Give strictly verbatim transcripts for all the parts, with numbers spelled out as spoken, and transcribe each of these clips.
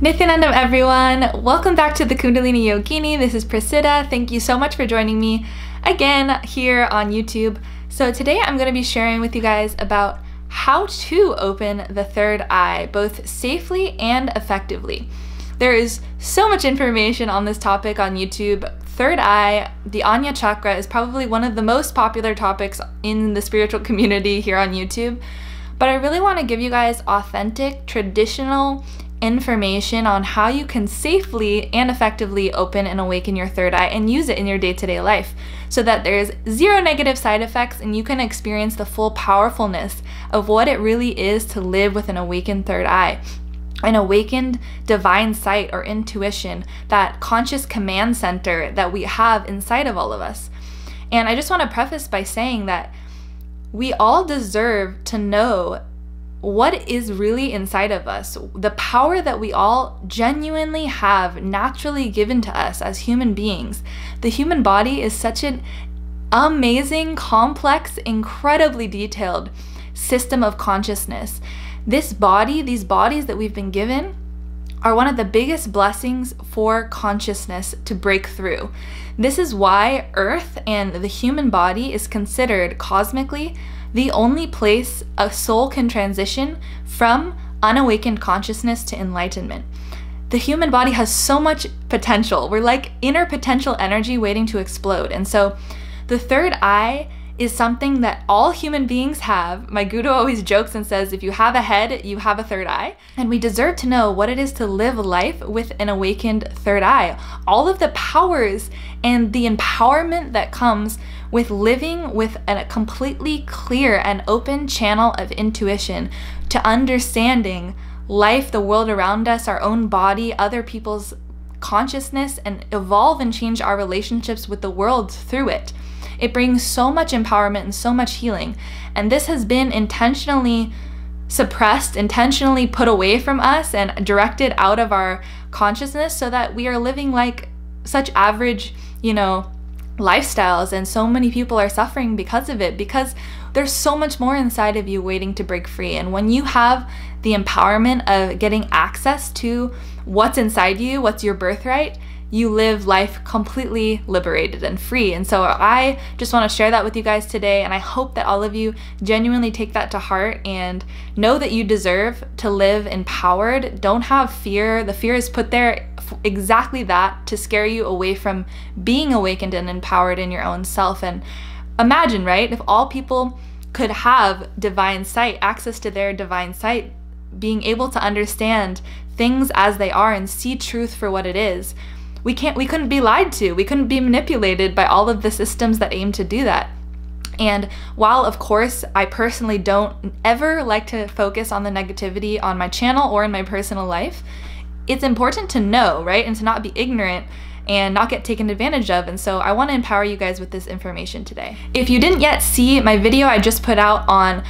Nithyanandam everyone! Welcome back to the Kundalini Yogini. This is Prasida. Thank you so much for joining me again here on YouTube. So today I'm going to be sharing with you guys about how to open the third eye, both safely and effectively. There is so much information on this topic on YouTube. Third eye, the Ajna Chakra, is probably one of the most popular topics in the spiritual community here on YouTube. But I really want to give you guys authentic, traditional information on how you can safely and effectively open and awaken your third eye and use it in your day-to-day life so that there's zero negative side effects and you can experience the full powerfulness of what it really is to live with an awakened third eye, an awakened divine sight or intuition, that conscious command center that we have inside of all of us. And I just want to preface by saying that we all deserve to know what is really inside of us, the power that we all genuinely have naturally given to us as human beings. The human body is such an amazing, complex, incredibly detailed system of consciousness. This body, these bodies that we've been given, are one of the biggest blessings for consciousness to break through. This is why Earth and the human body is considered cosmically the only place a soul can transition from unawakened consciousness to enlightenment. The human body has so much potential. We're like inner potential energy waiting to explode. And so the third eye is something that all human beings have. My guru always jokes and says, if you have a head, you have a third eye. And we deserve to know what it is to live life with an awakened third eye. All of the powers and the empowerment that comes with living with a completely clear and open channel of intuition to understanding life, the world around us, our own body, other people's consciousness, and evolve and change our relationships with the world through it. It brings so much empowerment and so much healing. And this has been intentionally suppressed, intentionally put away from us and directed out of our consciousness so that we are living like such average, you know, lifestyles. And so many people are suffering because of it, because there's so much more inside of you waiting to break free. And when you have the empowerment of getting access to what's inside you, what's your birthright, you live life completely liberated and free. And so I just want to share that with you guys today, and I hope that all of you genuinely take that to heart and know that you deserve to live empowered. Don't have fear. The fear is put there exactly that, to scare you away from being awakened and empowered in your own self. And imagine, right, if all people could have divine sight, access to their divine sight, being able to understand things as they are and see truth for what it is. We can't, we couldn't be lied to. We couldn't be manipulated by all of the systems that aim to do that. And while, of course, I personally don't ever like to focus on the negativity on my channel or in my personal life, it's important to know, right? And to not be ignorant and not get taken advantage of. And so I want to empower you guys with this information today. If you didn't yet see my video I just put out on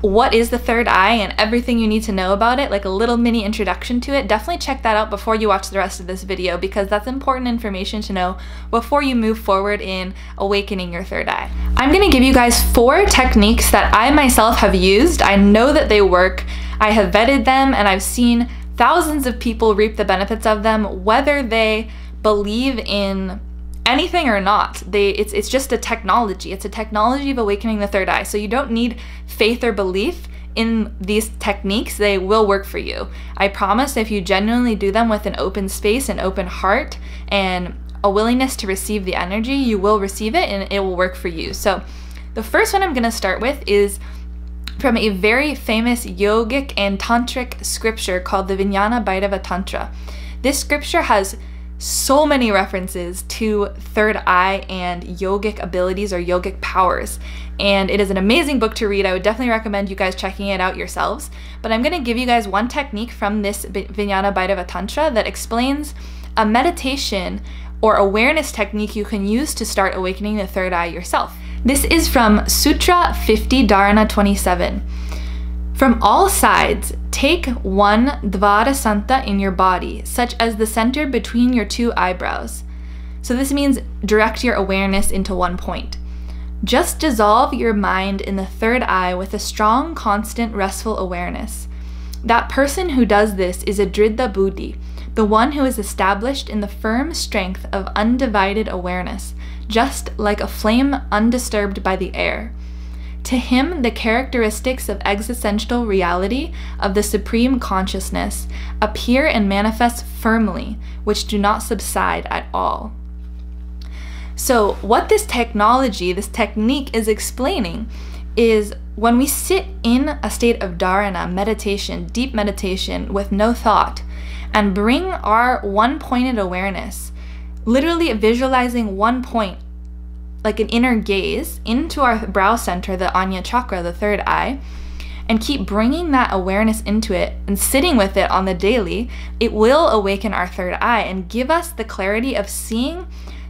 what is the third eye and everything you need to know about it, like a little mini introduction to it, definitely check that out before you watch the rest of this video, because that's important information to know before you move forward in awakening your third eye. I'm going to give you guys four techniques that I myself have used. I know that they work. I have vetted them, and I've seen thousands of people reap the benefits of them, whether they believe in anything or not. They, it's, it's just a technology. It's a technology of awakening the third eye. So you don't need faith or belief in these techniques. They will work for you. I promise, if you genuinely do them with an open space, an open heart, and a willingness to receive the energy, you will receive it and it will work for you. So the first one I'm going to start with is from a very famous yogic and tantric scripture called the Vijnana Bhairava Tantra. This scripture has so many references to third eye and yogic abilities or yogic powers, and it is an amazing book to read. I would definitely recommend you guys checking it out yourselves, but I'm going to give you guys one technique from this Vijnana Bhairava Tantra that explains a meditation or awareness technique you can use to start awakening the third eye yourself. This is from Sutra fifty, Dharana twenty-seven. From all sides, take one dvadasanta in your body, such as the center between your two eyebrows. So this means direct your awareness into one point. Just dissolve your mind in the third eye with a strong, constant, restful awareness. That person who does this is a dridha buddhi, the one who is established in the firm strength of undivided awareness, just like a flame undisturbed by the air. To him, the characteristics of existential reality of the Supreme Consciousness appear and manifest firmly, which do not subside at all. So what this technology, this technique is explaining is when we sit in a state of dharana, meditation, deep meditation with no thought, and bring our one-pointed awareness, literally visualizing one point, like an inner gaze, into our brow center, the Ajna Chakra, the third eye, and keep bringing that awareness into it and sitting with it on the daily, it will awaken our third eye and give us the clarity of seeing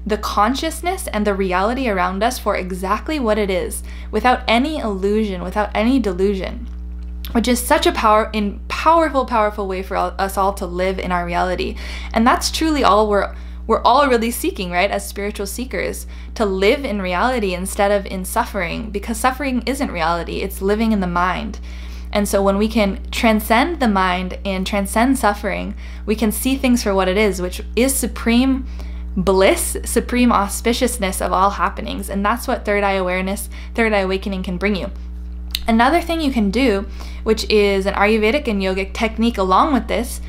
the consciousness and the reality around us for exactly what it is, without any illusion, without any delusion, which is such a power in powerful, powerful way for all, us all to live in our reality. And that's truly all we're We're all really seeking, right, as spiritual seekers, to live in reality instead of in suffering, because suffering isn't reality, it's living in the mind. And so when we can transcend the mind and transcend suffering, we can see things for what it is, which is supreme bliss, supreme auspiciousness of all happenings. And that's what third eye awareness, third eye awakening can bring you. Another thing you can do, which is an Ayurvedic and yogic technique along with this,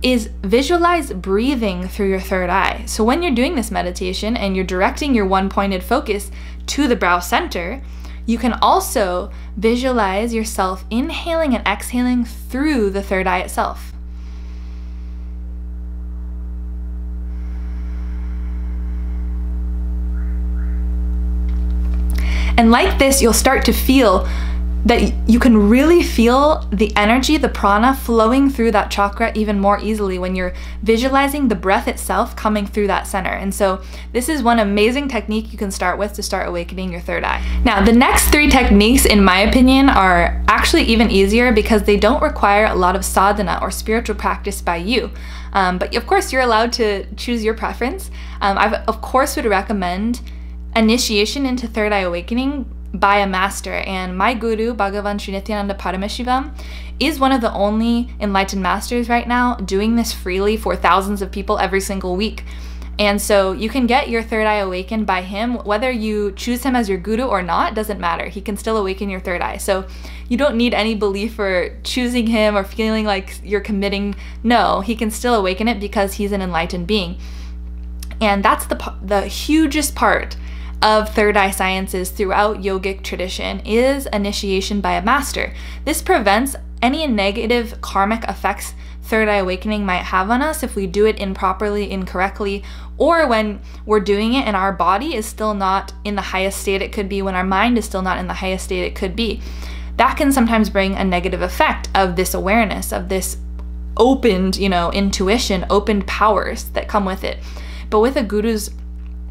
is visualize breathing through your third eye. So when you're doing this meditation and you're directing your one-pointed focus to the brow center, you can also visualize yourself inhaling and exhaling through the third eye itself. And like this, you'll start to feel that you can really feel the energy, the prana flowing through that chakra even more easily when you're visualizing the breath itself coming through that center. And so this is one amazing technique you can start with to start awakening your third eye. Now, the next three techniques, in my opinion, are actually even easier because they don't require a lot of sadhana or spiritual practice by you. Um, but of course, you're allowed to choose your preference. Um, I, of course, would recommend initiation into third eye awakening by a master, and my guru Bhagavan Sri Nithyananda Paramashivam is one of the only enlightened masters right now doing this freely for thousands of people every single week. And so you can get your third eye awakened by him. Whether you choose him as your guru or not doesn't matter. He can still awaken your third eye. So you don't need any belief for choosing him or feeling like you're committing. No, he can still awaken it because he's an enlightened being. And that's the the hugest part of third eye sciences throughout yogic tradition is initiation by a master. This prevents any negative karmic effects third eye awakening might have on us if we do it improperly, incorrectly, or when we're doing it and our body is still not in the highest state it could be, when our mind is still not in the highest state it could be. That can sometimes bring a negative effect of this awareness, of this opened, you know, intuition, opened powers that come with it. But with a guru's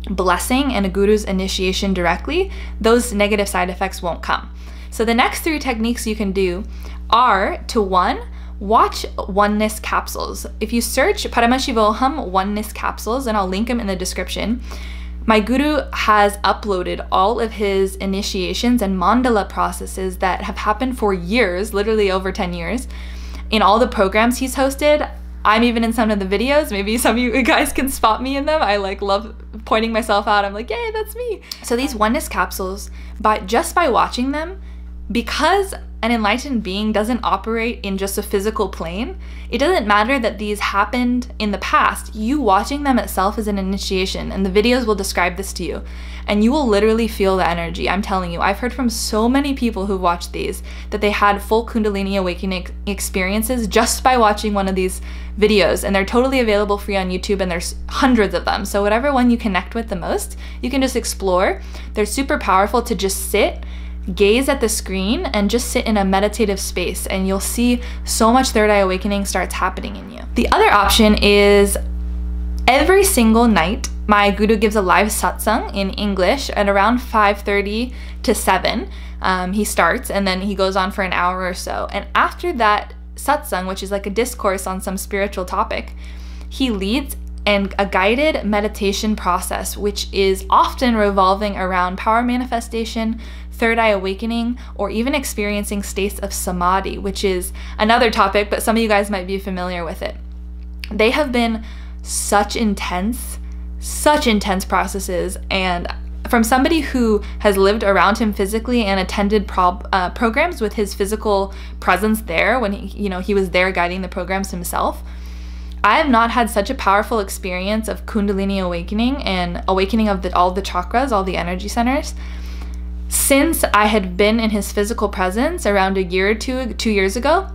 blessing and a guru's initiation directly, those negative side effects won't come. So the next three techniques you can do are to one, watch Oneness Capsules. If you search Paramashivoham Oneness Capsules, and I'll link them in the description, my guru has uploaded all of his initiations and mandala processes that have happened for years, literally over ten years, in all the programs he's hosted. I'm even in some of the videos. Maybe some of you guys can spot me in them. I like love pointing myself out. I'm like, yay, that's me. So these Oneness Capsules, by just by watching them, because an enlightened being doesn't operate in just a physical plane, it doesn't matter that these happened in the past. You watching them itself is an initiation, and the videos will describe this to you. And you will literally feel the energy. I'm telling you, I've heard from so many people who've watched these that they had full Kundalini awakening experiences just by watching one of these videos, and they're totally available free on YouTube, and there's hundreds of them. So whatever one you connect with the most, you can just explore. They're super powerful to just sit, gaze at the screen, and just sit in a meditative space, and you'll see so much third eye awakening starts happening in you. The other option is every single night, my guru gives a live satsang in English at around five thirty to seven. Um, he starts, and then he goes on for an hour or so. And after that satsang, which is like a discourse on some spiritual topic, he leads and a guided meditation process, which is often revolving around power manifestation, third eye awakening, or even experiencing states of samadhi, which is another topic, but some of you guys might be familiar with it. They have been such intense, such intense processes, and from somebody who has lived around him physically and attended pro uh, programs with his physical presence there when he, you know, he was there guiding the programs himself, I have not had such a powerful experience of Kundalini awakening and awakening of the, all the chakras, all the energy centers, since I had been in his physical presence around a year or two, two years ago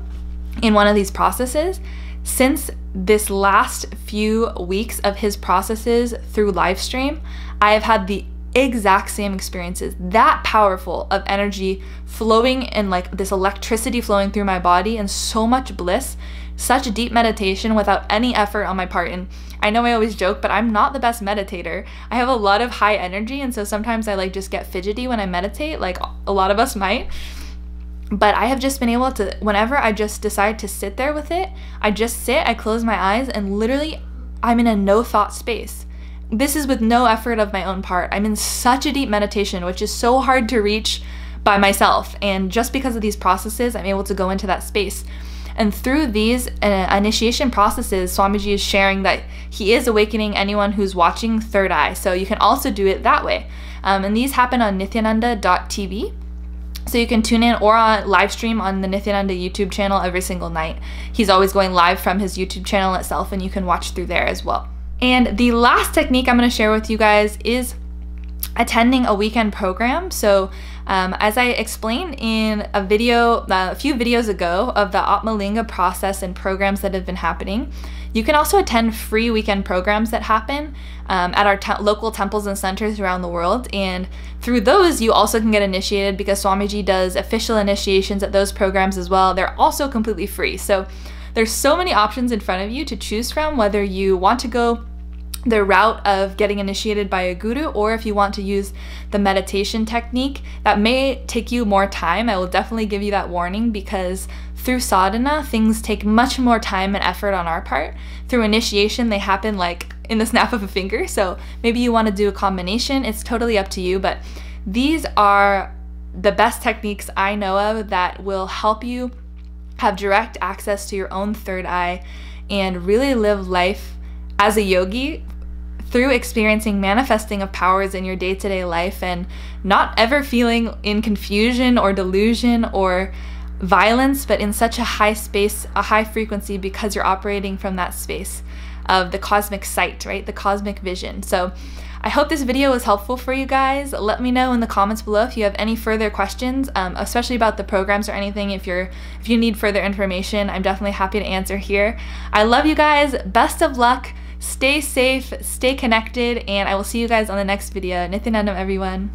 in one of these processes. Since this last few weeks of his processes through live stream, I have had the exact same experiences, that powerful of energy flowing and like this electricity flowing through my body and so much bliss, such deep meditation without any effort on my part. And I know I always joke, but I'm not the best meditator. I have a lot of high energy, and so sometimes I like just get fidgety when I meditate, like a lot of us might. But I have just been able to, whenever I just decide to sit there with it, I just sit, I close my eyes, and literally I'm in a no thought space. This is with no effort of my own part. I'm in such a deep meditation, which is so hard to reach by myself. And just because of these processes, I'm able to go into that space. And through these uh, initiation processes, Swamiji is sharing that he is awakening anyone who's watching Third Eye. So you can also do it that way. Um, and these happen on Nithyananda dot T V. So you can tune in or on live stream on the Nithyananda YouTube channel every single night. He's always going live from his YouTube channel itself, and you can watch through there as well. And the last technique I'm going to share with you guys is attending a weekend program. So um, as I explained in a video, uh, a few videos ago, of the Atmalinga process and programs that have been happening, you can also attend free weekend programs that happen um, at our te local temples and centers around the world. And through those, you also can get initiated because Swamiji does official initiations at those programs as well. They're also completely free. So there's so many options in front of you to choose from, whether you want to go the route of getting initiated by a guru, or if you want to use the meditation technique. That may take you more time. I will definitely give you that warning, because through sadhana, things take much more time and effort on our part. Through initiation, they happen like in the snap of a finger. So maybe you want to do a combination. It's totally up to you, but these are the best techniques I know of that will help you have direct access to your own third eye and really live life as a yogi through experiencing manifesting of powers in your day-to-day life, and not ever feeling in confusion or delusion or violence, but in such a high space, a high frequency, because you're operating from that space of the cosmic sight, right? The cosmic vision. So I hope this video was helpful for you guys. Let me know in the comments below if you have any further questions, um, especially about the programs or anything. If you're, if you need further information, I'm definitely happy to answer here. I love you guys. Best of luck. Stay safe, stay connected, and I will see you guys on the next video. Nithyanandam, everyone.